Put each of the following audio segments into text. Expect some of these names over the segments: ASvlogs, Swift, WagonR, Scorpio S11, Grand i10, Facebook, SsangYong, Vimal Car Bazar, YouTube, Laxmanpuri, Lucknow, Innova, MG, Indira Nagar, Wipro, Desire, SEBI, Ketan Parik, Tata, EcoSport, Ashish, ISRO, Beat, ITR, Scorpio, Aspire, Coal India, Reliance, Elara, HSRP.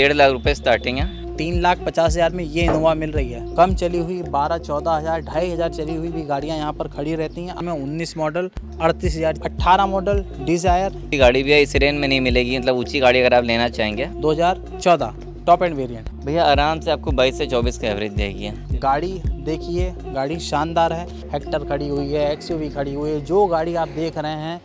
1.5 लाख रुपए स्टार्टिंग है। 3,50,000 में ये इनोवा मिल रही है। कम चली हुई 12-14 हज़ार 2,500 चली हुई भी गाड़ियां यहाँ पर खड़ी रहती हैं। हमें 19 मॉडल, 38,000, 18 मॉडल डिजायर गाड़ी भी है। इस रेंज में नहीं मिलेगी, मतलब ऊंची गाड़ी अगर आप लेना चाहेंगे। 2014 टॉप एंड वेरिएंट भैया आराम से आपको 22 से 24 का एवरेज देगी गाड़ी। देखिए गाड़ी शानदार है। हेक्टर खड़ी हुई है, XUV खड़ी हुई है। जो गाड़ी आप देख रहे हैं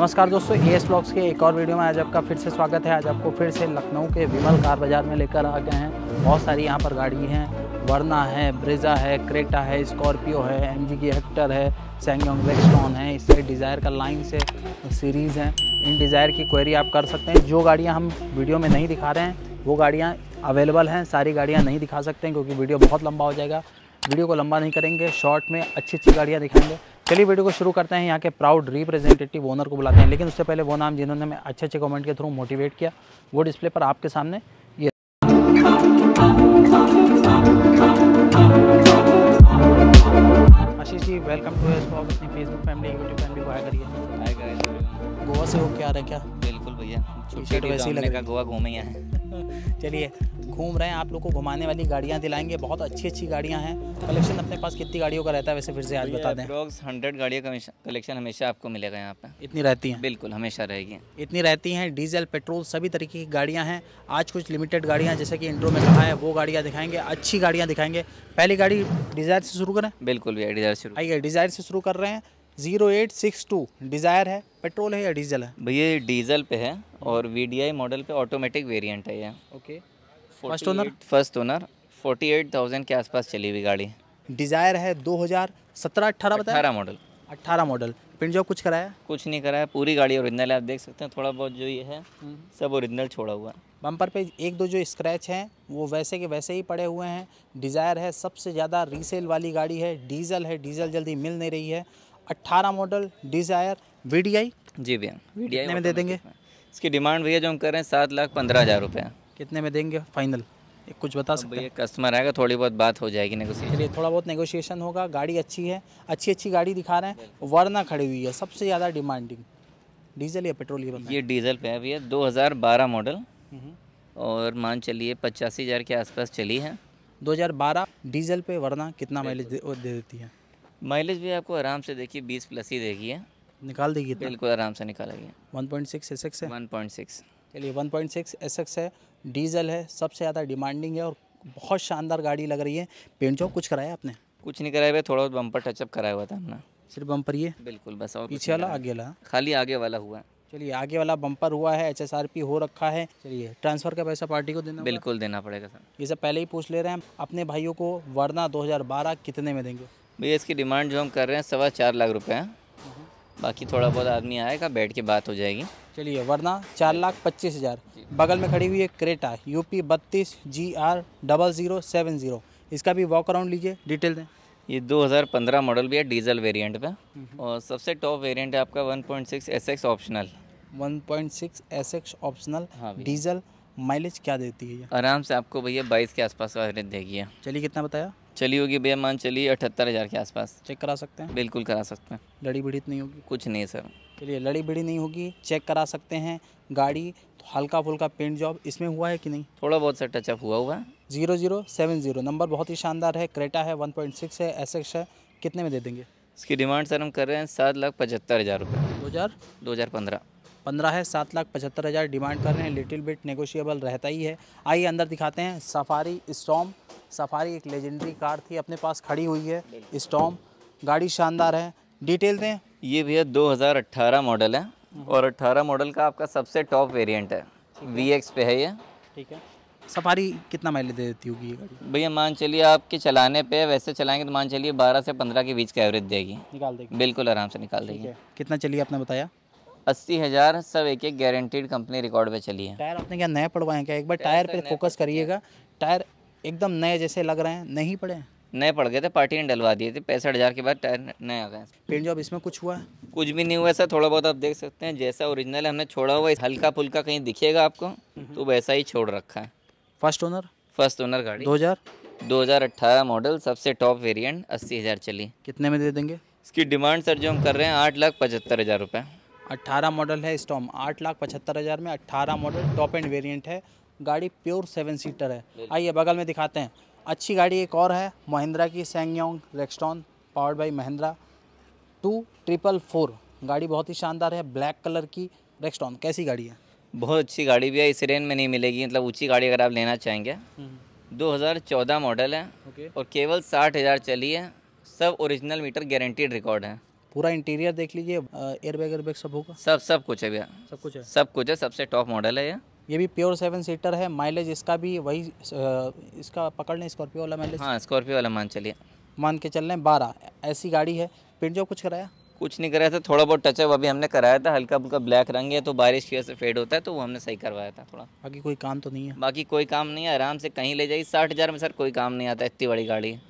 नमस्कार दोस्तों, एस ब्लॉग्स के एक और वीडियो में आज आपका फिर से स्वागत है। आज आपको फिर से लखनऊ के विमल कार बाज़ार में लेकर आ गए हैं। बहुत सारी यहाँ पर गाड़ी हैं। वर्ना है, ब्रेज़ा है, क्रेटा है, स्कॉर्पियो है, एमजी की हेक्टर है, SsangYong रेक्स्टॉन है। इस साइड डिज़ायर का लाइन से सीरीज़ हैं। इन डिज़ायर की क्वेरी आप कर सकते हैं। जो गाड़ियाँ हम वीडियो में नहीं दिखा रहे हैं वो गाड़ियाँ अवेलेबल हैं। सारी गाड़ियाँ नहीं दिखा सकते हैं क्योंकि वीडियो बहुत लंबा हो जाएगा। वीडियो को लंबा नहीं करेंगे, शॉर्ट में अच्छी गाड़ियाँ दिखाएंगे। चलिए वीडियो को शुरू करते हैं। यहाँ के प्राउड रिप्रेजेंटेटिव ओनर को बुलाते हैं, लेकिन उससे पहले वो नाम जिन्होंने हमें अच्छे कमेंट के थ्रू मोटिवेट किया वो डिस्प्ले पर आपके सामने। ये Ashish ji, welcome to S blog. अपनी फेसबुक फैमिली, यूट्यूब फैमिली को हाय करिए। गोवा से हो क्या रहे क्या? बिल्कुल भैया, छुट्टी वैसी लगेगा, गोवा घूमे हैं। चलिए घूम रहे हैं, आप लोग को घुमाने वाली गाड़ियाँ दिलाएंगे। बहुत अच्छी गाड़ियाँ हैं। कलेक्शन अपने पास कितनी गाड़ियों का रहता है वैसे फिर से आज बता दें? 100 गाड़ियों का कलेक्शन हमेशा आपको मिलेगा यहाँ पे। इतनी रहती हैं? बिल्कुल, हमेशा रहेगी, इतनी रहती हैं। डीजल पेट्रोल सभी तरीके की गाड़ियाँ हैं। आज कुछ लिमिटेड गाड़ियाँ, जैसे कि इंट्रो में कहा है, वो गाड़ियाँ दिखाएंगे, अच्छी गाड़ियाँ दिखाएंगे। पहली गाड़ी डिज़ायर से शुरू करें? बिल्कुल भैया, डिज़ायर से। आइए डिज़ायर से शुरू कर रहे हैं। 0862 डिज़ायर है। पेट्रोल है या डीजल है भैया? डीजल पे है और VDI मॉडल पे ऑटोमेटिक वेरियंट है ये। ओके, फर्स्ट ओनर 48,000 के आसपास चली हुई गाड़ी। डिज़ायर है 2017-18 बताया? 18 मॉडल। पिन जॉब कुछ कराया? कुछ नहीं कराया, पूरी गाड़ी ओरिजिनल है। आप देख सकते हैं थोड़ा बहुत जो ये है सब ओरिजिनल छोड़ा हुआ है। बम्पर पे 1-2 जो स्क्रैच हैं वो वैसे के वैसे ही पड़े हुए हैं। डिज़ायर है, सबसे ज़्यादा रीसेल वाली गाड़ी है। डीजल है, डीजल जल्दी मिल नहीं रही है। 18 मॉडल डिज़ायर, VDI? जी भैया, VDI में दे देंगे। इसकी डिमांड भैया जो हम कर रहे हैं 7,15,000 रुपये। कितने में देंगे फाइनल, कुछ बता सकते हैं? कस्टमर आएगा, थोड़ी बहुत बात हो जाएगी, नेगोशिएशन, थोड़ा बहुत नेगोशिएशन होगा। गाड़ी अच्छी है, अच्छी गाड़ी दिखा रहे हैं। वरना खड़ी हुई है सबसे ज़्यादा डिमांडिंग। डीजल या पेट्रोल ये बताइए? ये डीजल पे है भैया, 2012 मॉडल और मान चलिए 85,000 के आसपास चली है। 2012 डीजल पे, वरना कितना माइलेज दे देती है? माइलेज भी आपको आराम से देखिए 20+ ही देगी, निकाल देगी। बिल्कुल आराम से निकालेगी। 1.6 SX है? 1.6। चलिए, 1.6 SX है, डीजल है, सबसे ज़्यादा डिमांडिंग है और बहुत शानदार गाड़ी लग रही है। पेंट जॉब कुछ कराया आपने? कुछ नहीं कराया भैया, थोड़ा बहुत बम्पर टचअप कराया हुआ था हमने। सिर्फ बम्पर ये? बिल्कुल, बस। और पीछे वाला, आगे वाला? खाली आगे वाला हुआ। चलिए, आगे वाला बम्पर हुआ है, HSRP हो रखा है। चलिए, ट्रांसफ़र का पैसा पार्टी को देना? बिल्कुल देना पड़ेगा सर। ये सब पहले ही पूछ ले रहे हैं अपने भाइयों को। वरना 2012 कितने में देंगे भैया? इसकी डिमांड जो हम कर रहे हैं 4.25 लाख रुपये है। बाकी थोड़ा बहुत आदमी आएगा, बैठ के बात हो जाएगी। चलिए, वरना 4,25,000। बगल में खड़ी हुई है क्रेटा UP 32 GR 0070। इसका भी वॉक अराउंड लीजिए, डिटेल दें। ये 2015 मॉडल भी है, डीजल वेरिएंट पे और सबसे टॉप वेरिएंट है आपका 1.6 SX ऑप्शनल। 1.6 SX ऑप्शनल, हाँ। डीजल माइलेज क्या देती है? आराम से आपको भैया 22 के आसपास एवरेज देगी। चलिए, कितना बताया? चली होगी भैया मान चलिए 78,000 के आसपास। चेक करा सकते हैं? बिल्कुल करा सकते हैं। लड़ी भिड़ी नहीं होगी? कुछ नहीं सर। चलिए, लड़ी भिड़ी नहीं होगी, चेक करा सकते हैं गाड़ी। तो हल्का फुल्का पेंट जॉब इसमें हुआ है कि नहीं? थोड़ा बहुत सर टचअप हुआ है। 0070 नंबर बहुत ही शानदार है। क्रेटा है, 1.6 है, SX है। कितने में दे देंगे? इसकी डिमांड सर हम कर रहे हैं 7,75,000 रुपये। 2015 है, 7,75,000 डिमांड कर रहे हैं। लिटिल बिट नेगोशिएबल रहता ही है। आइए अंदर दिखाते हैं। Safari Storm. सफारी एक लेजेंडरी कार थी, अपने पास खड़ी हुई है। स्टॉर्म गाड़ी शानदार है, डिटेल दें। ये भैया 2018 मॉडल है और 18 मॉडल का आपका सबसे टॉप वेरिएंट है, VX पे है ये। ठीक है। सफारी कितना माइलेज दे देती होगी ये गाड़ी भैया? मान चलिए आपके चलाने पे, वैसे चलाएंगे तो मान चलिए 12 से 15 के बीच का एवरेज देगी, निकाल देगी। बिल्कुल आराम से निकाल देगी। कितना चलिए आपने बताया? 80,000 सब एक एक गारंटीड कंपनी रिकॉर्ड पे चली है। टायर आपने क्या नए पड़वाए क्या? एक बार टायर पे फोकस करिएगा, टायर एकदम नए जैसे लग रहे हैं, नहीं पड़े, नए पड़ गए थे, पार्टी ने डलवा दिए थे। 65,000 के बाद टायर नए आ गए। पेंट जॉब इसमें कुछ हुआ? कुछ भी नहीं हुआ सर, थोड़ा बहुत आप देख सकते हैं जैसा ओरिजिनल हमने छोड़ा हुआ, हल्का फुल्का कहीं दिखेगा आपको तो वैसा ही छोड़ रखा है। फर्स्ट ओनर गाड़ी 2018 मॉडल, सबसे टॉप वेरिएंट, 80,000 चली। कितने में दे देंगे इसकी डिमांड? सर जो हम कर रहे हैं 8,75,000 रुपये। 18 मॉडल है स्टॉर्म, 8,75,000 में 18 मॉडल टॉप एंड वेरिएंट है। गाड़ी प्योर 7 सीटर है। आइए बगल में दिखाते हैं। अच्छी गाड़ी एक और है महिंद्रा की, SsangYong Rexton powered by Mahindra, 2444। गाड़ी बहुत ही शानदार है, ब्लैक कलर की रेक्स्टॉन। कैसी गाड़ी है? बहुत अच्छी गाड़ी भी है, इस रेंज में नहीं मिलेगी, मतलब ऊँची गाड़ी अगर आप लेना चाहेंगे। 2014 मॉडल है और केवल 60,000 चली है। सब ओरिजिनल मीटर, गारंटीड रिकॉर्ड है। पूरा इंटीरियर देख लीजिए, एयरबैग सब होगा, सब कुछ है भैया, सब कुछ है। सबसे टॉप मॉडल है ये भी प्योर 7 सीटर है। माइलेज इसका भी वही इसका पकड़ लें, स्कॉर्पियो वाला माइलेज। हाँ, स्कॉर्पियो वाला मान के चल रहे हैं 12। ऐसी गाड़ी है। पेंट जॉब कुछ कराया? कुछ नहीं कराया था, थोड़ा बहुत टचअप अभी हमने कराया था, हल्का फुल्का। ब्लैक रंग है तो बारिश की वजह से फेड होता है, तो वो हमने सही करवाया था थोड़ा। बाकी कोई काम तो नहीं है? बाकी कोई काम नहीं है, आराम से कहीं ले जाइए। 60,000 में सर कोई काम नहीं आता, इतनी बड़ी गाड़ी है।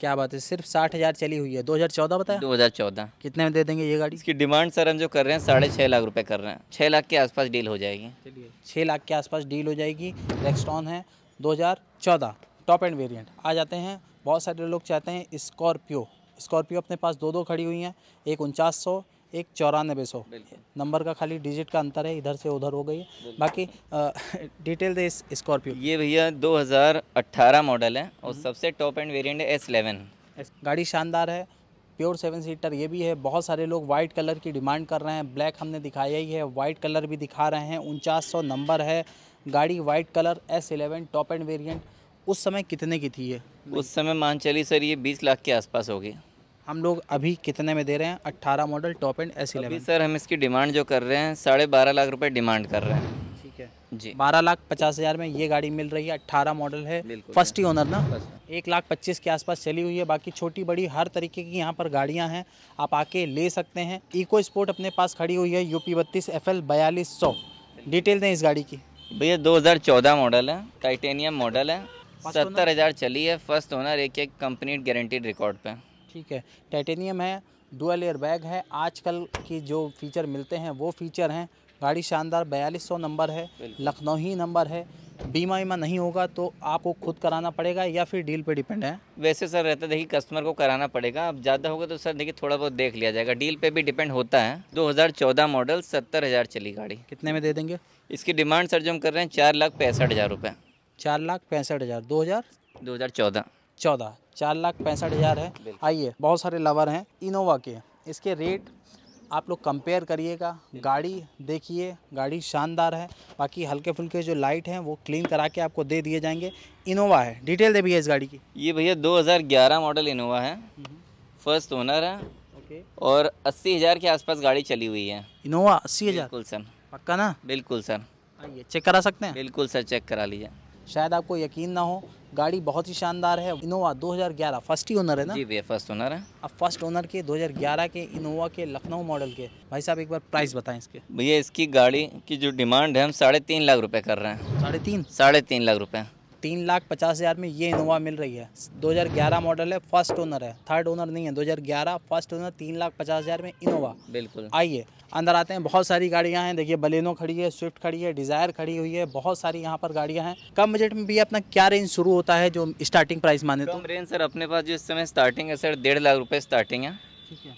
क्या बात है, सिर्फ 60,000 चली हुई है। 2014 बताया? 2014। कितने में दे देंगे ये गाड़ी? इसकी डिमांड सर हम जो कर रहे हैं 6.5 लाख रुपए कर रहे हैं। 6 लाख के आसपास डील हो जाएगी। चलिए 6 लाख के आसपास डील हो जाएगी। रेक्स्टॉन है 2014 टॉप एंड वेरिएंट। आ जाते हैं, बहुत सारे लोग चाहते हैं स्कॉर्पियो। अपने पास दो खड़ी हुई हैं, एक 4900, एक 9400। नंबर का खाली डिजिट का अंतर है, इधर से उधर हो गई है। बाकी डिटेल दे इस स्कॉर्पियो। ये भैया 2018 मॉडल है और सबसे टॉप एंड वेरिएंट है, S11। गाड़ी शानदार है, प्योर 7 सीटर ये भी है। बहुत सारे लोग वाइट कलर की डिमांड कर रहे हैं, ब्लैक हमने दिखाया ही है, वाइट कलर भी दिखा रहे हैं। 4900 नंबर है गाड़ी, white colour, S11 top end variant. उस समय कितने की थी ये? उस समय मान चली सर ये 20 लाख के आसपास होगी। हम लोग अभी कितने में दे रहे हैं? 18 model top and S11। Sir हम इसकी डिमांड जो कर रहे हैं 12.5 लाख रुपए डिमांड कर रहे हैं। ठीक है जी, 12,50,000 में ये गाड़ी मिल रही है। 18 मॉडल है, फर्स्ट ही ओनर ना, 1,25,000 के आसपास चली हुई है। बाकी छोटी बड़ी हर तरीके की यहाँ पर गाड़ियाँ हैं, आप आके ले सकते हैं। EcoSport अपने पास खड़ी हुई है, UP 32 FL 4200। डिटेल दें इस गाड़ी की। भैया 2014 मॉडल है, टाइटेनियम मॉडल है, 70,000 चली है, फर्स्ट ओनर, एक कंपनी गारंटीड रिकॉर्ड पे। ठीक है, टाइटेनियम है, डुअल एयर बैग है। आजकल की जो फीचर मिलते हैं वो फीचर हैं। गाड़ी शानदार, 4200 नंबर है, लखनऊ ही नंबर है। बीमा नहीं होगा तो आपको खुद कराना पड़ेगा या फिर डील पे डिपेंड है। वैसे सर रहता है, देखिए कस्टमर को कराना पड़ेगा। अब ज़्यादा होगा तो सर देखिए थोड़ा बहुत देख लिया जाएगा, डील पे भी डिपेंड होता है। 2014 मॉडल, 70,000 चली गाड़ी। कितने में दे देंगे इसकी डिमांड? सर जो हम कर रहे हैं 4,65,000 रुपये। 4,65,000 2014। 4,65,000 है। आइए, बहुत सारे लवर हैं इनोवा के, इसके रेट आप लोग कंपेयर करिएगा, गाड़ी देखिए, गाड़ी शानदार है। बाकी हल्के फुल्के जो लाइट हैं वो क्लीन करा के आपको दे दिए जाएंगे। इनोवा है, डिटेल दे भैया इस गाड़ी की। ये भैया 2011 मॉडल इनोवा है, फर्स्ट ओनर है और 80,000 के आसपास गाड़ी चली हुई है। इनोवा 80,000? बिल्कुल सर, पक्का ना? बिल्कुल सर। आइए चेक करा सकते हैं? बिल्कुल सर, चेक करा लीजिए, शायद आपको यकीन ना हो। गाड़ी बहुत ही शानदार है। इनोवा 2011 फर्स्ट ही ओनर है ना? जी भैया, फर्स्ट ओनर है। अब फर्स्ट ओनर के 2011 के इनोवा के लखनऊ मॉडल के भाई साहब एक बार प्राइस बताएं इसके। भैया इसकी गाड़ी की जो डिमांड है हम 3.5 लाख रुपए कर रहे हैं। 3.5 लाख रुपए। 3,50,000 में ये इनोवा मिल रही है। 2011 मॉडल है, फर्स्ट ओनर है, थर्ड ओनर नहीं है, 2011 फर्स्ट ओनर, 3,50,000 में इनोवा। बिल्कुल। आइए अंदर आते हैं, बहुत सारी गाड़ियां हैं। देखिए बलेनो खड़ी है, स्विफ्ट खड़ी है, डिज़ायर खड़ी हुई है, बहुत सारी यहां पर गाड़ियां हैं। कम बजट में भी अपना क्या रेंज शुरू होता है, जो स्टार्टिंग प्राइस माने तो? कम रेंज सर अपने पास जो इस समय स्टार्टिंग है सर 1.5 लाख रुपये स्टार्टिंग है। ठीक है,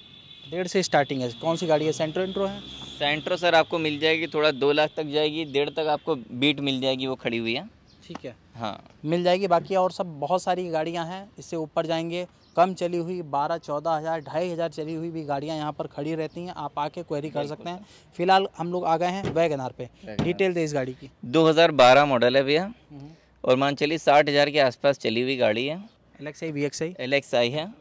1.5 से स्टार्टिंग है। कौन सी गाड़ी है? सेंट्रो है। सेंट्रो सर आपको मिल जाएगी, थोड़ा 2 लाख तक जाएगी, 1.5 तक आपको बीट मिल जाएगी, वो खड़ी हुई है। ठीक है, हाँ मिल जाएगी। बाकी और सब बहुत सारी गाड़ियां हैं, इससे ऊपर जाएंगे। कम चली हुई 12-14,000 2,500 चली हुई भी गाड़ियां यहां पर खड़ी रहती हैं, आप आके क्वेरी कर सकते हैं। फिलहाल हम लोग आ गए हैं वैगनआर पे। डिटेल दे इस गाड़ी की। 2012 मॉडल है भैया और मान चली 60,000 के आसपास चली हुई गाड़ी है। LXI है।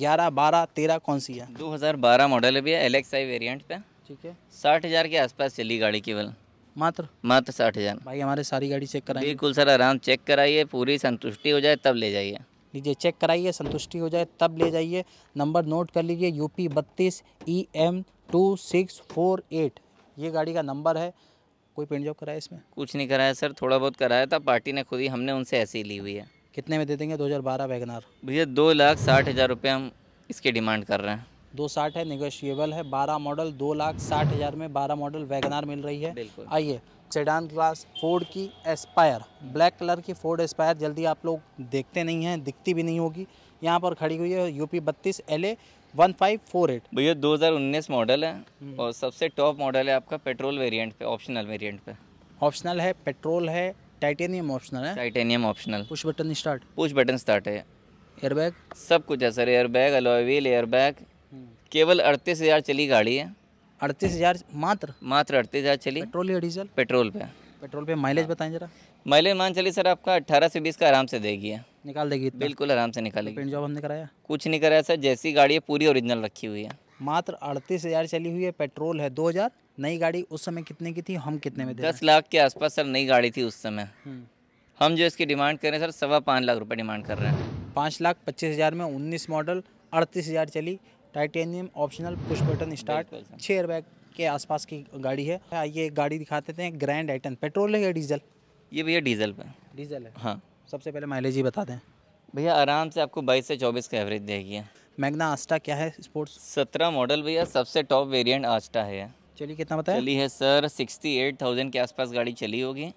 11, 12, 13 कौन सी है? 2012 मॉडल है भैया, LXI वेरियंट पे। ठीक है, 60,000 के आसपास चली गाड़ी केवल, मात्र 60,000। भाई हमारे सारी गाड़ी चेक कराइए। बिल्कुल सर, आराम चेक कराइए, पूरी संतुष्टि हो जाए तब ले जाइए। लीजिए चेक कराइए, संतुष्टि हो जाए तब ले जाइए। नंबर नोट कर लीजिए, UP 32 EM 2648 ये गाड़ी का नंबर है। कोई पेंट जॉब कराया इसमें? कुछ नहीं कराया सर, थोड़ा बहुत कराया था पार्टी ने खुद ही, हमने उनसे ऐसे ही ली हुई है। कितने में दे देंगे 2012 वैगनार? भैया 2,60,000 रुपये हम इसकी डिमांड कर रहे हैं। 2,60,000 है, निगोशिएबल है। 12 मॉडल 2,60,000 में 12 मॉडल वैगनार मिल रही है। आइए सेडान क्लास फोर्ड की एस्पायर, ब्लैक कलर की फोर्ड एस्पायर, जल्दी आप लोग देखते नहीं हैं, दिखती भी नहीं होगी। यहाँ पर खड़ी हुई है UP 32 LA 1548। भैया 2019 मॉडल है और सबसे टॉप मॉडल है आपका पेट्रोल वेरिएंट पे, ऑप्शनल वेरिएंट पे। ऑप्शनल है, पेट्रोल है, टाइटेनियम ऑप्शनल है। Titanium optional, push button start, push button start है, एयरबैग सब कुछ है sir, airbag, alloy wheel, airbag. केवल 38,000 चली गाड़ी है। 38,000 मात्र 38,000 चली। पेट्रोल या डीजल? पेट्रोल पे। पेट्रोल पे माइलेज बताएं जरा। माइलेज मान चली सर आपका 18 से 20 का आराम से देगी, है निकाल देगी, बिल्कुल आराम से निकालेगी। पेंट जॉब हमने कराया? कुछ नहीं कराया सर, जैसी गाड़ी है पूरी ओरिजिनल रखी हुई है। मात्र 38,000 चली हुई है, पेट्रोल है। 2000 नई गाड़ी उस समय कितने की थी, हम कितने में? 10 लाख के आसपास सर नई गाड़ी थी उस समय। हम जो इसकी डिमांड कर रहे हैं सर 5.25 लाख रुपये डिमांड कर रहे हैं। 5,25,000 में 19 मॉडल 38,000 चली, titanium optional, push button start, 6 airbag के आसपास की गाड़ी है। ये गाड़ी दिखाते थे ग्रैंड आई10, पेट्रोल है या डीजल? ये भैया डीजल पे। डीजल है हाँ। सबसे पहले माइलेज ही बता दें भैया। आराम से आपको 22 से 24 का एवरेज देगी। मैग्ना आस्टा क्या है स्पोर्ट्स? 17 मॉडल भैया, सबसे टॉप वेरिएंट आस्टा है। चलिए कितना बताया? चली है सर 68,000 के आसपास गाड़ी चली होगी।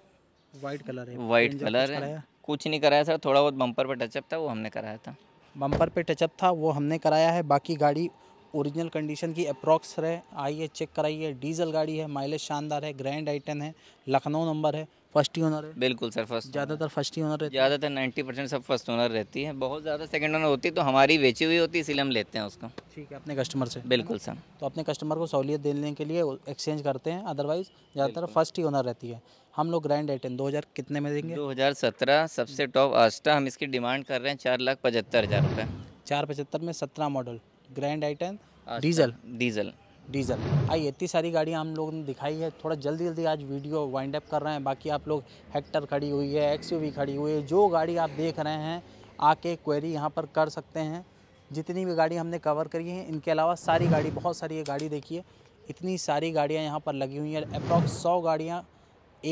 वाइट कलर है, वाइट कलर है। कुछ नहीं कराया सर, थोड़ा बहुत बम्पर पर टचअप था वो हमने कराया था। बम्पर पे टचअप था वो हमने कराया है, बाकी गाड़ी ओरिजिनल कंडीशन की अप्रॉक्स है। आइए चेक कराइए, डीजल गाड़ी है, माइलेज शानदार है, ग्रैंड आई10 है, लखनऊ नंबर है, फर्स्ट ही ओनर है। बिल्कुल सर, फर्स्ट, ज़्यादातर फर्स्ट ही ओनर रहती है, ज़्यादातर 90% सब फर्स्ट ओनर रहती है। बहुत ज़्यादा सेकंड ओनर होती है तो हमारी बेची हुई होती है, इसीलिए हम लेते हैं उसको। ठीक है, अपने कस्टमर से। बिल्कुल सर, तो अपने कस्टमर को सहूलियत देने के लिए एक्सचेंज करते हैं, अदरवाइज ज़्यादातर फर्स्ट ही ओनर रहती है। हम लोग ग्रैंड आई10 2000 कितने में देंगे? 2017 सबसे टॉप आस्टा, हम इसकी डिमांड कर रहे हैं 4,75,000 रुपये। 4,75,000 में 17 मॉडल ग्रैंड आई10 डीजल। आइए इतनी सारी गाड़ियाँ हम लोग ने दिखाई है, थोड़ा जल्दी जल्दी आज वीडियो वाइंड अप कर रहे हैं। बाकी आप लोग, हेक्टर खड़ी हुई है, एक्सयूवी खड़ी हुई है, जो गाड़ी आप देख रहे हैं आके क्वेरी यहाँ पर कर सकते हैं। जितनी भी गाड़ी हमने कवर करी है इनके अलावा सारी गाड़ी, बहुत सारी ये गाड़ी देखिए, इतनी सारी गाड़ियाँ यहाँ पर लगी हुई हैं, अप्रॉक्स 100 गाड़ियाँ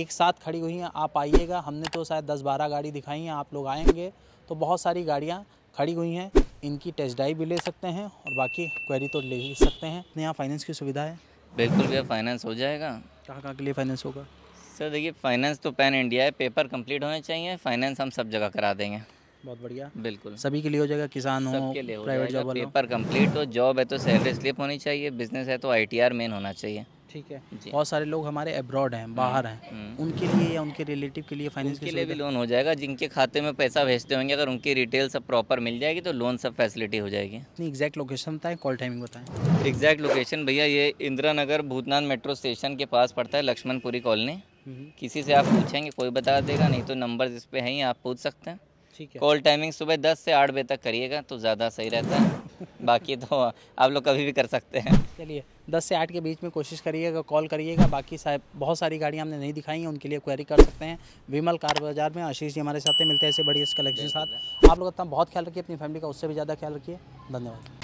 एक साथ खड़ी हुई हैं। आप आइएगा, हमने तो शायद 10-12 गाड़ी दिखाई हैं, आप लोग आएँगे तो बहुत सारी गाड़ियाँ खड़ी हुई हैं, इनकी टेस्ट ड्राइव भी ले सकते हैं और बाकी क्वेरी तो ले ही सकते हैं। यहाँ फाइनेंस की सुविधा है? बिल्कुल भैया, फाइनेंस हो जाएगा। कहाँ के लिए फाइनेंस होगा सर? देखिए फाइनेंस तो पैन इंडिया है, पेपर कंप्लीट होने चाहिए, फाइनेंस हम सब जगह करा देंगे। बहुत बढ़िया, बिल्कुल सभी के लिए हो जाएगा, किसान हो, प्राइवेट जॉब वाले, पेपर कंप्लीट हो, जॉब है तो सैलरी स्लिप होनी चाहिए, बिजनेस है तो ITR मेन होना चाहिए। ठीक है, बहुत सारे लोग हमारे अब्रॉड हैं, बाहर हैं, उनके लिए या उनके रिलेटिव के लिए फाइनेंस के लिए भी लोन हो जाएगा। जिनके खाते में पैसा भेजते होंगे अगर उनकी डिटेल सब प्रॉपर मिल जाएगी तो लोन सब फैसिलिटी हो जाएगी। नहीं, एग्जैक्ट लोकेशन बताएं, कॉल टाइमिंग बताएं। एग्जैक्ट लोकेशन भैया ये इंदिरा नगर भूतनाथ मेट्रो स्टेशन के पास पड़ता है, लक्ष्मणपुरी कॉलोनी। किसी से आप पूछेंगे कोई बता देगा, नहीं तो नंबर इस पे है ही, आप पूछ सकते हैं। ठीक है, कॉल टाइमिंग सुबह 10 से 8 बजे तक करिएगा तो ज़्यादा सही रहता है, बाकी तो आप लोग कभी भी कर सकते हैं। चलिए 10 से 8 के बीच में कोशिश करिएगा, कॉल करिएगा। बाकी साहब बहुत सारी गाड़ियाँ हमने नहीं दिखाई हैं, उनके लिए क्वेरी कर सकते हैं। विमल कार बाजार में आशीष जी हमारे साथ मिलते हैं ऐसे बढ़िया कलेक्शन के साथ। आप लोग अपना बहुत ख्याल रखिए, अपनी फैमिली का उससे भी ज़्यादा ख्याल रखिए। धन्यवाद।